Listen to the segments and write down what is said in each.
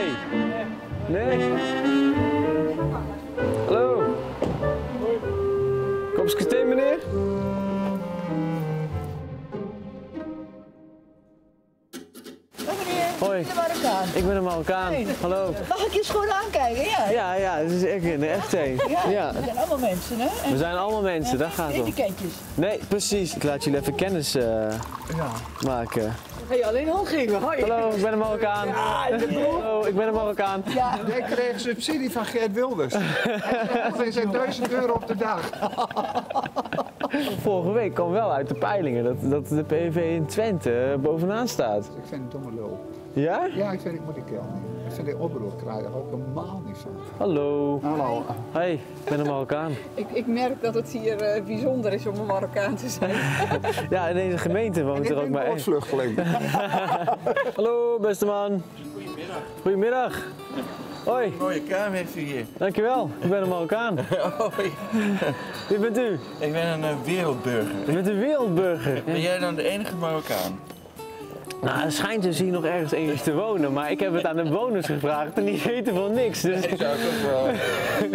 Nee. Nee. Hallo. Kopskasteel, meneer. Hoi. Ik ben een Marokkaan. Nee. Hallo. Mag ik je schoon aankijken? Ja. Ja, ja, het is echt een echte. Ja. We zijn allemaal mensen, hè? We zijn allemaal mensen, daar gaat het om. Nee, precies. Ik laat jullie even kennis maken. Ga je alleen al gingen? Hoi. Hallo, ik ben een Marokkaan. Ja, hallo, ik ben een Marokkaan. Ja. Ik kreeg subsidie van Gert Wilders. Hij zei €1000 op de dag. Vorige week kwam wel uit de peilingen dat de PVV in Twente bovenaan staat. Ik vind het domme lul. Ja? Ja, ik vind ik moet die keel niet. Ik vind die oproep krijgen ook helemaal niet zo. Hallo. Hallo. Hey, ik ben een Marokkaan. Ik merk dat het hier bijzonder is om een Marokkaan te zijn. Ja, in deze gemeente woont er ook maar één. Vluchteling. Hallo, beste man. Goedemiddag. Goedemiddag. Hoi. Een mooie kamer heeft u hier. Dankjewel, ik ben een Marokkaan. Hoi. Wie bent u? Ik ben een wereldburger. U bent een wereldburger? Ben jij dan de enige Marokkaan? Nou, er schijnt dus hier nog ergens eentje te wonen, maar ik heb het aan de bewoners gevraagd en die weten van niks. Dus... Ik zou toch wel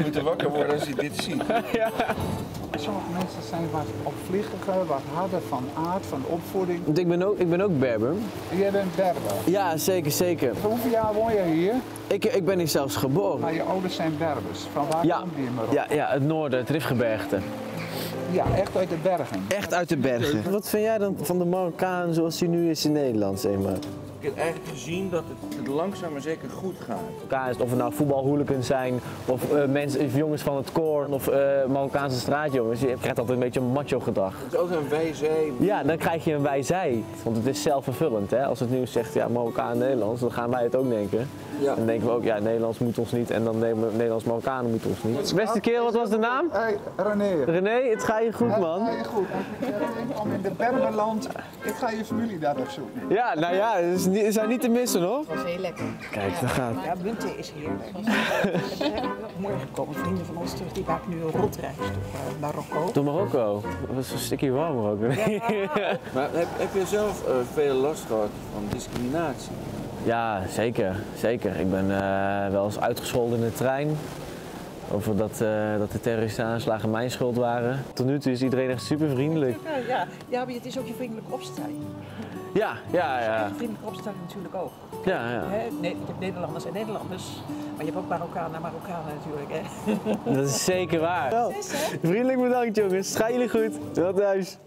moeten wakker worden als je dit ziet. Ja. Sommige mensen zijn wat opvliegiger, wat harder van aard, van opvoeding. Want ik ben ook Berber. Jij bent Berber? Ja, zeker, zeker. Hoeveel jaar woon je hier? Ik ben hier zelfs geboren. Maar je ouders zijn Berbers. Van waar kom je maar op? Ja, het noorden, het Rifgebergte. Ja, echt uit de bergen. Echt uit de bergen. Wat vind jij dan van de Marokkaan zoals hij nu is in Nederland, zeg maar? Ik heb eigenlijk gezien dat het langzaam maar zeker goed gaat. Of het nou voetbalhooligans zijn, of jongens van het koor, of Marokkaanse straatjongens. Je krijgt altijd een beetje een macho gedrag. Het is ook een wij-zij. Ja, dan krijg je een wij-zij. Want het is zelfvervullend, hè. Als het nieuws zegt, ja, Marokkaan Nederlands, dan gaan wij het ook denken. Ja. Dan denken we ook, ja, Nederlands moet ons niet en dan Nederlands-Marokkanen moeten ons niet. Beste kerel, wat was de naam? René. René, het gaat je goed, man. Het gaat je goed. Om in de Berberland, ik ga je familie daar op zoeken. Ja, nou ja, ze zijn niet te missen, hoor. Dat is heel lekker. Kijk, daar gaat. Ja, Bunte is hier. Morgen komen vrienden van ons terug, die maken nu een rotreis door Marokko. Door Marokko? Dat was een stukje warmer ook. Maar heb je zelf veel last gehad van discriminatie? Ja, zeker, zeker. Ik ben wel eens uitgescholden in de trein over dat de terroristenaanslagen mijn schuld waren. Tot nu toe is iedereen echt super vriendelijk. Ja, maar het is ook je vriendelijk opstelling. Ja. Het is je vriendelijk opstelling natuurlijk ook. Ja. Nee, je hebt Nederlanders en Nederlanders, maar je hebt ook Marokkanen en Marokkanen natuurlijk, hè. Dat is zeker waar. Wel, vriendelijk bedankt, jongens. Het gaat jullie goed. Tot thuis.